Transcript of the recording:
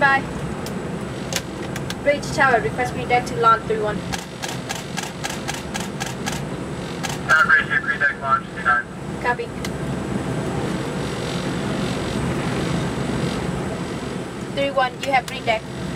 bye. Bridge tower, request green deck to launch 31. Bridge to green deck launch 29. Copy. Three one, you have green deck.